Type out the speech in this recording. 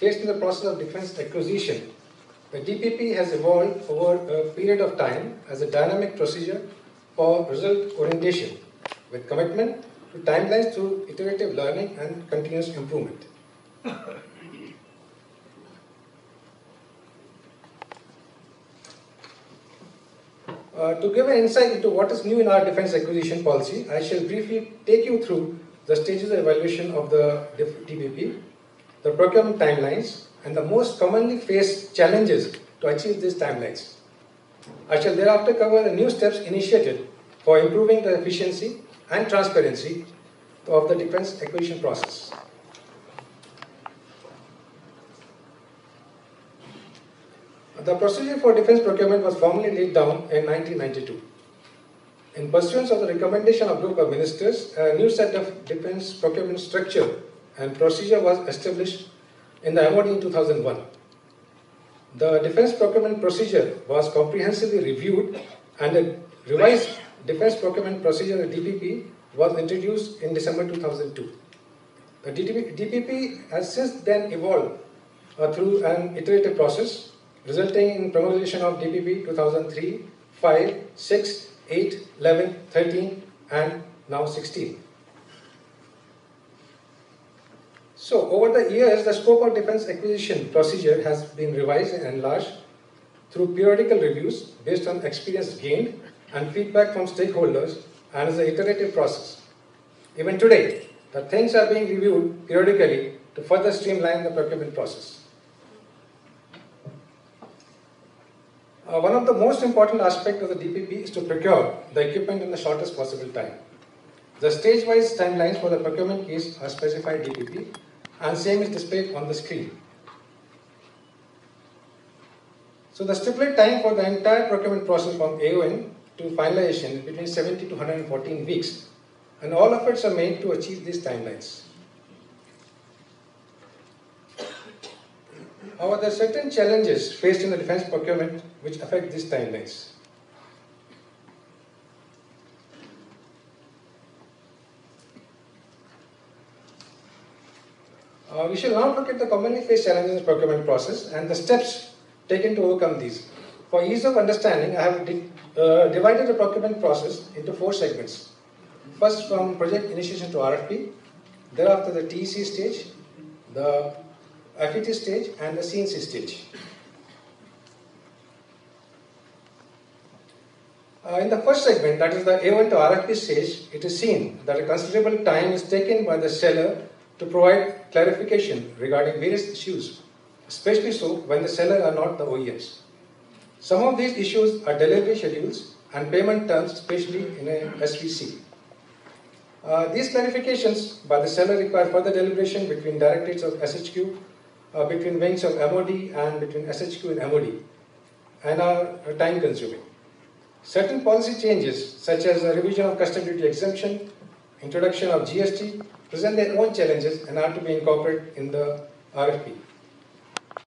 Based on the process of defense acquisition, the DPP has evolved over a period of time as a dynamic procedure for result orientation with commitment to timelines through iterative learning and continuous improvement. To give an insight into what is new in our defense acquisition policy, I shall briefly take you through the stages of evaluation of the DPP, the procurement timelines, and the most commonly faced challenges to achieve these timelines. I shall thereafter cover the new steps initiated for improving the efficiency and transparency of the defense acquisition process. The procedure for defense procurement was formally laid down in 1992. In pursuance of the recommendation of a group of ministers, a new set of defense procurement structure and procedure was established in the MoD in 2001. The defense procurement procedure was comprehensively reviewed and a revised defense procurement procedure, the DPP, was introduced in December 2002. The DPP has since then evolved through an iterative process, resulting in promulgation of DPP 2003, 5, 6, 8, 11, 13, and now 16. So, over the years, the scope of defense acquisition procedure has been revised and enlarged through periodical reviews based on experience gained and feedback from stakeholders, and is an iterative process. Even today, the things are being reviewed periodically to further streamline the procurement process. One of the most important aspects of the DPP is to procure the equipment in the shortest possible time. The stage-wise timelines for the procurement case are specified in DPP, and same is displayed on the screen. So the stipulated time for the entire procurement process from AON to finalization is between 70 to 114 weeks, and all efforts are made to achieve these timelines. However, there are certain challenges faced in the defense procurement which affect these timelines. We shall now look at the commonly faced challenges in the procurement process and the steps taken to overcome these. For ease of understanding, I have divided the procurement process into four segments. First, from project initiation to RFP, thereafter the TEC stage, the FET stage, and the CNC stage. In the first segment, that is the A1 to RFP stage, it is seen that a considerable time is taken by the seller to provide clarification regarding various issues, especially so when the seller are not the OEMs. Some of these issues are delivery schedules and payment terms, especially in a SVC. These clarifications by the seller require further deliberation between directorates of SHQ, between wings of MoD, and between SHQ and MoD, and are time consuming. Certain policy changes, such as the revision of custom duty exemption, introduction of GST, present their own challenges and are to be incorporated in the RFP.